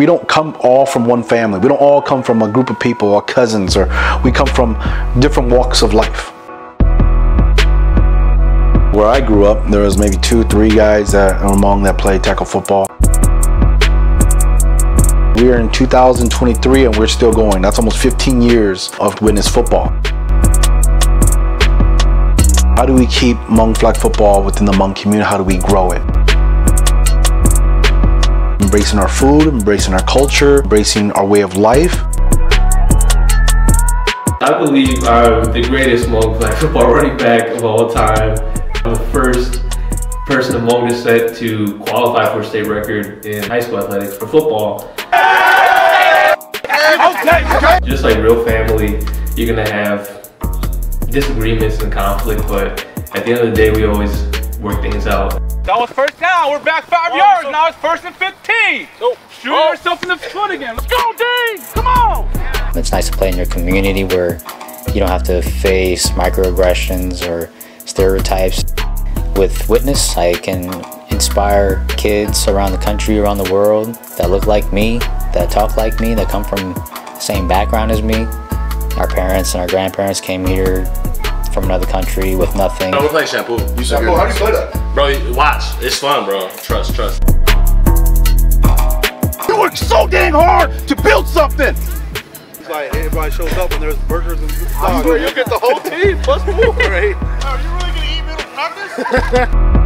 We don't come all from one family. We don't all come from a group of people or cousins, or we come from different walks of life. Where I grew up, there was maybe 2 or 3 guys that are Hmong that play tackle football. We are in 2023 and we're still going. That's almost 15 years of WITNESS football. How do we keep Hmong flag football within the Hmong community? How do we grow it? Embracing our food, embracing our culture, embracing our way of life. I believe I'm the greatest Hmong flag football running back of all time. I'm the first person among the set to qualify for state record in high school athletics for football. Just like real family, you're gonna have disagreements and conflict, but at the end of the day, we always work things out. That was first down, we're back 5 yards, now it's 1st and 15. Oh. Shoot yourself in the foot again. Let's go, D, come on! It's nice to play in your community where you don't have to face microaggressions or stereotypes. With WITNESS, I can inspire kids around the country, around the world, that look like me, that talk like me, that come from the same background as me. Our parents and our grandparents came here from another country with nothing. I would play Shampoo. You Shampoo, how do you play that? Bro, watch. It's fun, bro. Trust. You work so dang hard to build something! Like everybody shows up and there's burgers and stuff. You get the whole team plus four, right? Are you really gonna eat middle nuggets?